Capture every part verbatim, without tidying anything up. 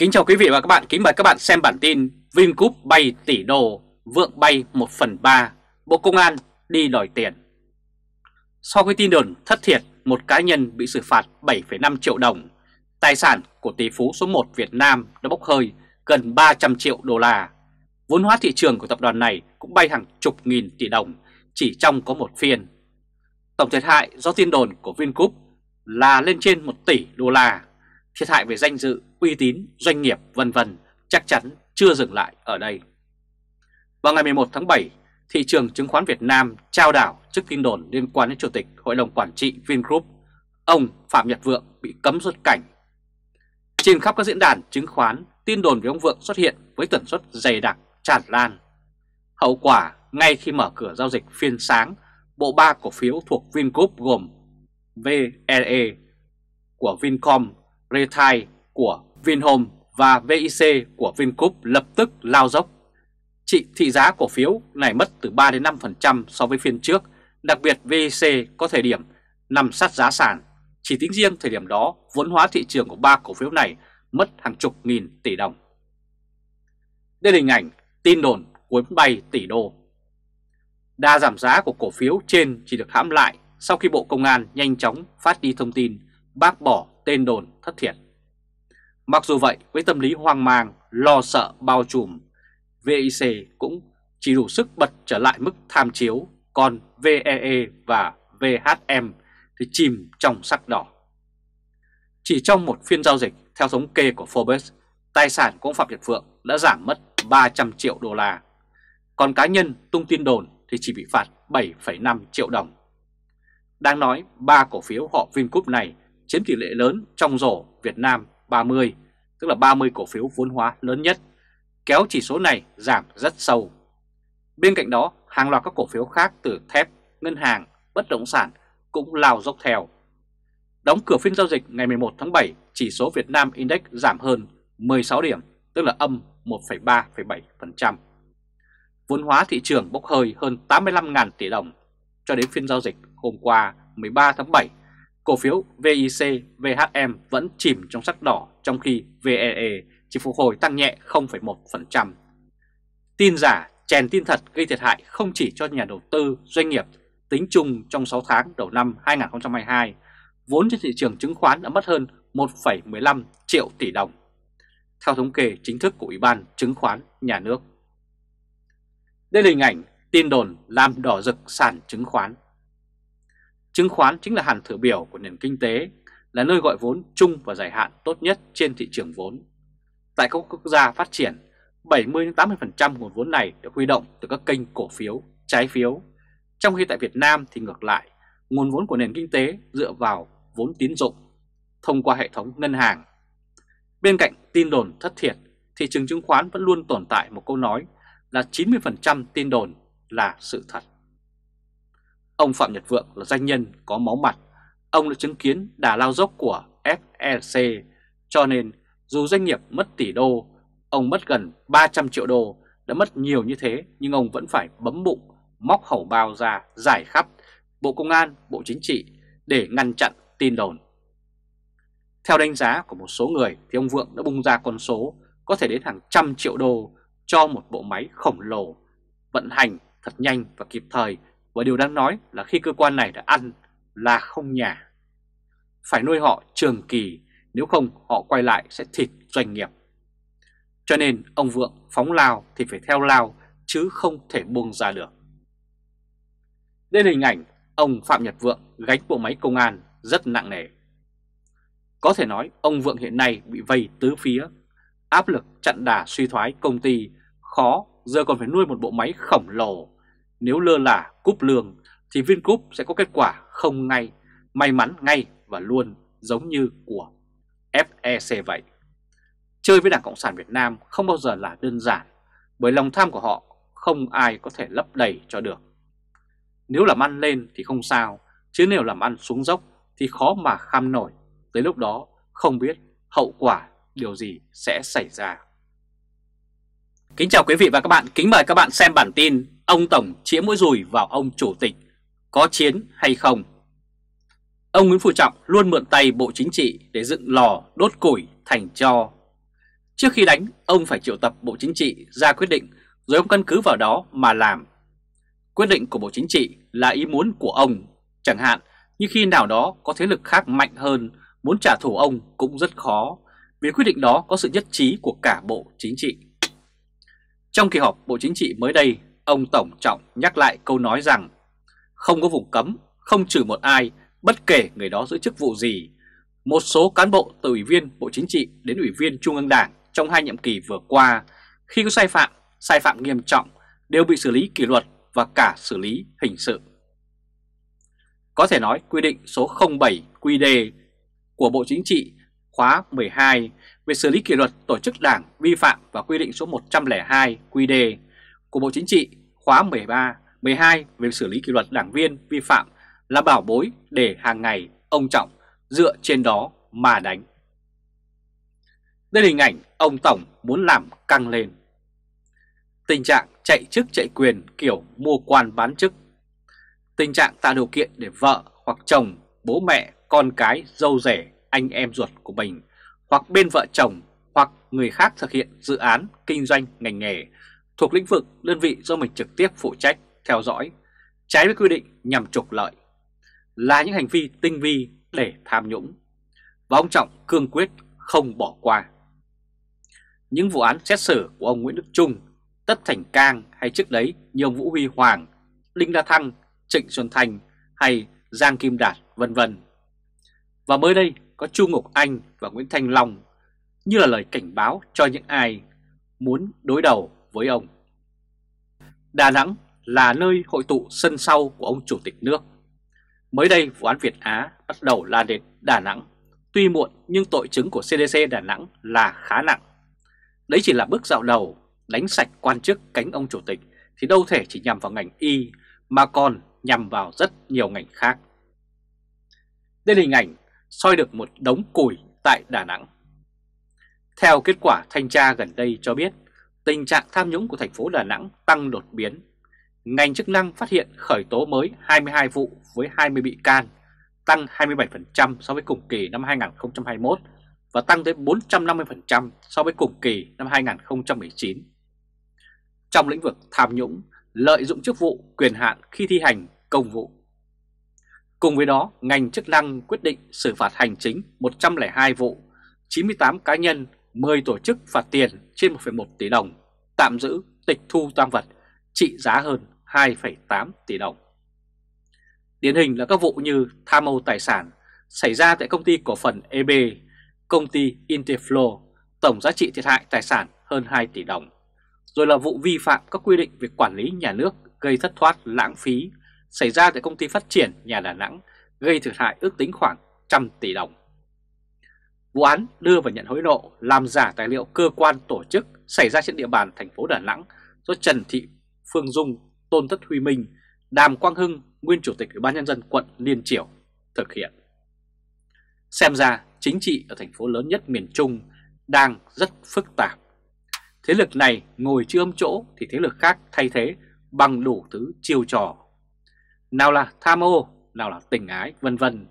Kính chào quý vị và các bạn, kính mời các bạn xem bản tin VinGroup bay tỷ đô, Vượng bay một phần ba, Bộ Công an đi đòi tiền. Sau khi tin đồn thất thiệt, một cá nhân bị xử phạt bảy phẩy năm triệu đồng, tài sản của tỷ phú số một Việt Nam đã bốc hơi gần ba trăm triệu đô la. Vốn hóa thị trường của tập đoàn này cũng bay hàng chục nghìn tỷ đồng chỉ trong có một phiên. Tổng thiệt hại do tin đồn của VinGroup là lên trên một tỷ đô la, thiệt hại về danh dự, uy tín, doanh nghiệp vân vân chắc chắn chưa dừng lại ở đây. Vào ngày mười một tháng bảy, thị trường chứng khoán Việt Nam chao đảo trước tin đồn liên quan đến Chủ tịch Hội đồng Quản trị VinGroup, ông Phạm Nhật Vượng bị cấm xuất cảnh. Trên khắp các diễn đàn chứng khoán, tin đồn về ông Vượng xuất hiện với tần suất dày đặc, tràn lan. Hậu quả, ngay khi mở cửa giao dịch phiên sáng, bộ ba cổ phiếu thuộc VinGroup gồm vê e e của Vincom Retail của Vinhome và vê i xê của VinGroup lập tức lao dốc. Trị thị giá cổ phiếu này mất từ ba đến năm phần trăm so với phiên trước, đặc biệt vê i xê có thời điểm nằm sát giá sàn. Chỉ tính riêng thời điểm đó, vốn hóa thị trường của ba cổ phiếu này mất hàng chục nghìn tỷ đồng. Đây là hình ảnh tin đồn cuốn bay tỷ đô. Đa giảm giá của cổ phiếu trên chỉ được hãm lại sau khi Bộ Công an nhanh chóng phát đi thông tin bác bỏ tên đồn thất thiệt. Mặc dù vậy, với tâm lý hoang mang, lo sợ bao trùm, vê i xê cũng chỉ đủ sức bật trở lại mức tham chiếu, còn vê e e và vê hát em thì chìm trong sắc đỏ. Chỉ trong một phiên giao dịch, theo thống kê của Forbes, tài sản của ông Phạm Nhật Vượng đã giảm mất ba trăm triệu đô la. Còn cá nhân tung tin đồn thì chỉ bị phạt bảy phẩy năm triệu đồng. Đang nói, ba cổ phiếu họ VinGroup này chiếm tỷ lệ lớn trong rổ Việt Nam ba mươi, tức là ba mươi cổ phiếu vốn hóa lớn nhất, kéo chỉ số này giảm rất sâu. Bên cạnh đó, hàng loạt các cổ phiếu khác từ thép, ngân hàng, bất động sản cũng lao dốc theo. Đóng cửa phiên giao dịch ngày mười một tháng bảy, chỉ số Việt Nam Index giảm hơn mười sáu điểm, tức là âm một phẩy ba phẩy bảy phần trăm. Vốn hóa thị trường bốc hơi hơn tám mươi lăm nghìn tỷ đồng. Cho đến phiên giao dịch hôm qua mười ba tháng bảy, cổ phiếu vê i xê, vê hát em vẫn chìm trong sắc đỏ, trong khi vê e e chỉ phục hồi tăng nhẹ không phẩy một phần trăm. Tin giả chèn tin thật gây thiệt hại không chỉ cho nhà đầu tư, doanh nghiệp. Tính chung trong sáu tháng đầu năm hai nghìn không trăm hai mươi hai, vốn trên thị trường chứng khoán đã mất hơn một phẩy mười lăm triệu tỷ đồng, theo thống kê chính thức của Ủy ban Chứng khoán Nhà nước. Đây là hình ảnh tin đồn làm đỏ rực sàn chứng khoán. Chứng khoán chính là hàn thử biểu của nền kinh tế, là nơi gọi vốn chung và dài hạn tốt nhất trên thị trường vốn. Tại các quốc gia phát triển, bảy mươi đến tám mươi phần trăm nguồn vốn này được huy động từ các kênh cổ phiếu, trái phiếu. Trong khi tại Việt Nam thì ngược lại, nguồn vốn của nền kinh tế dựa vào vốn tín dụng thông qua hệ thống ngân hàng. Bên cạnh tin đồn thất thiệt, thị trường chứng khoán vẫn luôn tồn tại một câu nói là chín mươi phần trăm tin đồn là sự thật. Ông Phạm Nhật Vượng là doanh nhân có máu mặt, ông đã chứng kiến đà lao dốc của ép lờ xê, cho nên dù doanh nghiệp mất tỷ đô, ông mất gần ba trăm triệu đô, đã mất nhiều như thế nhưng ông vẫn phải bấm bụng, móc hầu bao ra giải khắp Bộ Công an, Bộ Chính trị để ngăn chặn tin đồn. Theo đánh giá của một số người thì ông Vượng đã bung ra con số có thể đến hàng trăm triệu đô cho một bộ máy khổng lồ, vận hành thật nhanh và kịp thời, và điều đáng nói là khi cơ quan này đã ăn là không nhả. Phải nuôi họ trường kỳ, nếu không họ quay lại sẽ thịt doanh nghiệp. Cho nên ông Vượng phóng lao thì phải theo lao chứ không thể buông ra được. Đây là hình ảnh ông Phạm Nhật Vượng gánh bộ máy công an rất nặng nề. Có thể nói ông Vượng hiện nay bị vây tứ phía, áp lực chặn đà suy thoái công ty khó, giờ còn phải nuôi một bộ máy khổng lồ. Nếu lơ là cúp lương thì VinGroup sẽ có kết quả không ngay, may mắn ngay và luôn, giống như của ép e xê vậy. Chơi với Đảng Cộng sản Việt Nam không bao giờ là đơn giản, bởi lòng tham của họ không ai có thể lấp đầy cho được. Nếu làm ăn lên thì không sao, chứ nếu làm ăn xuống dốc thì khó mà kham nổi. Tới lúc đó không biết hậu quả điều gì sẽ xảy ra. Kính chào quý vị và các bạn, kính mời các bạn xem bản tin ông Tổng chĩa mũi dùi vào ông Chủ tịch, có chiến hay không? Ông Nguyễn Phú Trọng luôn mượn tay Bộ Chính trị để dựng lò đốt củi thành tro. Trước khi đánh, ông phải triệu tập Bộ Chính trị ra quyết định, rồi ông căn cứ vào đó mà làm. Quyết định của Bộ Chính trị là ý muốn của ông. Chẳng hạn như khi nào đó có thế lực khác mạnh hơn muốn trả thù ông cũng rất khó, vì quyết định đó có sự nhất trí của cả Bộ Chính trị. Trong kỳ họp Bộ Chính trị mới đây, ông Tổng Trọng nhắc lại câu nói rằng không có vùng cấm, không trừ một ai, bất kể người đó giữ chức vụ gì. Một số cán bộ từ Ủy viên Bộ Chính trị đến Ủy viên Trung ương Đảng trong hai nhiệm kỳ vừa qua, khi có sai phạm, sai phạm nghiêm trọng, đều bị xử lý kỷ luật và cả xử lý hình sự. Có thể nói quy định số không bảy Q D của Bộ Chính trị khóa mười hai về xử lý kỷ luật tổ chức đảng vi phạm và quy định số một trăm lẻ hai Q D của Bộ Chính trị khóa mười ba mười hai về xử lý kỷ luật đảng viên vi phạm là bảo bối để hàng ngày ông Trọng dựa trên đó mà đánh. Đây là hình ảnh ông Tổng muốn làm căng lên. Tình trạng chạy chức chạy quyền kiểu mua quan bán chức. Tình trạng tạo điều kiện để vợ hoặc chồng, bố mẹ, con cái, dâu rể, anh em ruột của mình hoặc bên vợ chồng hoặc người khác thực hiện dự án, kinh doanh, ngành nghề thuộc lĩnh vực đơn vị do mình trực tiếp phụ trách, theo dõi, trái với quy định nhằm trục lợi, là những hành vi tinh vi để tham nhũng. Và ông Trọng cương quyết không bỏ qua. Những vụ án xét xử của ông Nguyễn Đức Chung, Tất Thành Cang hay trước đấy như ông Vũ Huy Hoàng, Đinh La Thăng, Trịnh Xuân Thành hay Giang Kim Đạt, vân vân. Và mới đây có Chu Ngọc Anh và Nguyễn Thanh Long như là lời cảnh báo cho những ai muốn đối đầu với ông. Đà Nẵng là nơi hội tụ sân sau của ông Chủ tịch nước. Mới đây vụ án Việt Á bắt đầu lan đến Đà Nẵng. Tuy muộn nhưng tội chứng của xê đê xê Đà Nẵng là khá nặng. Đấy chỉ là bước dạo đầu, đánh sạch quan chức cánh ông Chủ tịch thì đâu thể chỉ nhằm vào ngành y mà còn nhằm vào rất nhiều ngành khác. Đây là hình ảnh soi được một đống củi tại Đà Nẵng. Theo kết quả thanh tra gần đây cho biết, tình trạng tham nhũng của thành phố Đà Nẵng tăng đột biến. Ngành chức năng phát hiện khởi tố mới hai mươi hai vụ với hai mươi bị can, tăng hai mươi bảy phần trăm so với cùng kỳ năm hai nghìn không trăm hai mươi mốt và tăng tới bốn trăm năm mươi phần trăm so với cùng kỳ năm hai nghìn không trăm mười chín. Trong lĩnh vực tham nhũng, lợi dụng chức vụ quyền hạn khi thi hành công vụ. Cùng với đó, ngành chức năng quyết định xử phạt hành chính một trăm lẻ hai vụ, chín mươi tám cá nhân, mười tổ chức phạt tiền trên một phẩy một tỷ đồng, tạm giữ tịch thu tang vật trị giá hơn hai phẩy tám tỷ đồng. Điển hình là các vụ như tham ô tài sản xảy ra tại công ty cổ phần E B, công ty Interflow, tổng giá trị thiệt hại tài sản hơn hai tỷ đồng. Rồi là vụ vi phạm các quy định về quản lý nhà nước gây thất thoát lãng phí xảy ra tại công ty phát triển nhà Đà Nẵng, gây thiệt hại ước tính khoảng một trăm tỷ đồng. Vụ án đưa và nhận hối lộ, làm giả tài liệu cơ quan tổ chức xảy ra trên địa bàn thành phố Đà Nẵng do Trần Thị Phương Dung, Tôn Thất Huy Minh, Đàm Quang Hưng, nguyên Chủ tịch Ủy ban Nhân dân quận Liên Chiểu thực hiện. Xem ra chính trị ở thành phố lớn nhất miền Trung đang rất phức tạp. Thế lực này ngồi chưa ấm chỗ thì thế lực khác thay thế bằng đủ thứ chiêu trò. Nào là tham ô, nào là tình ái, vân vân.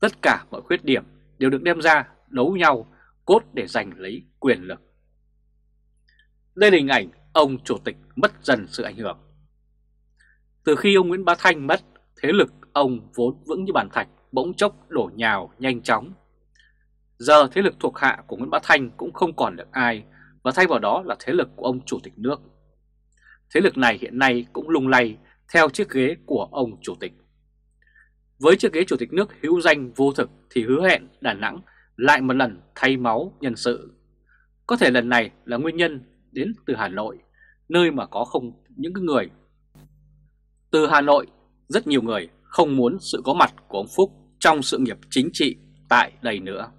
Tất cả mọi khuyết điểm đều được đem ra đấu nhau, cốt để giành lấy quyền lực. Đây là hình ảnh ông Chủ tịch mất dần sự ảnh hưởng. Từ khi ông Nguyễn Bá Thanh mất, thế lực ông vốn vững như bàn thạch bỗng chốc đổ nhào nhanh chóng. Giờ thế lực thuộc hạ của Nguyễn Bá Thanh cũng không còn được ai, và thay vào đó là thế lực của ông Chủ tịch nước. Thế lực này hiện nay cũng lung lay theo chiếc ghế của ông Chủ tịch. Với chiếc ghế Chủ tịch nước hữu danh vô thực thì hứa hẹn Đà Nẵng lại một lần thay máu nhân sự. Có thể lần này là nguyên nhân đến từ Hà Nội, nơi mà có không những người. Từ Hà Nội, rất nhiều người không muốn sự có mặt của ông Phúc trong sự nghiệp chính trị tại đây nữa.